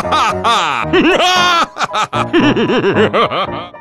ha!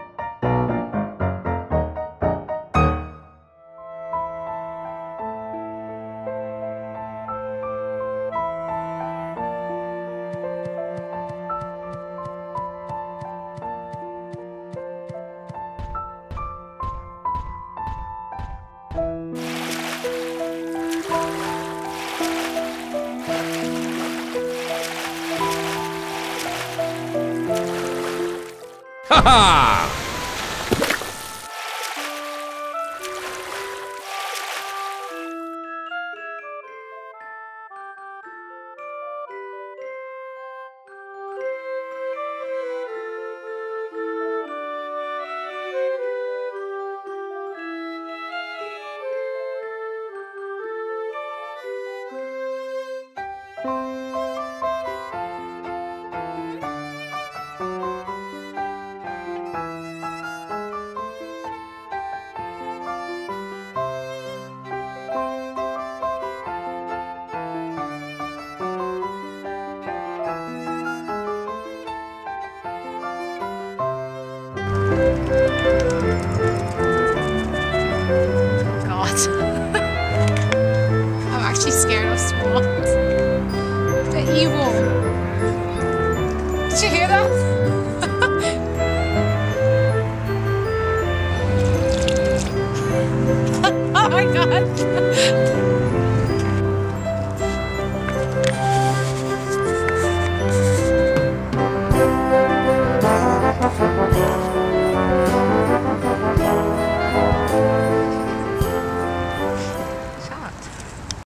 Oh my God.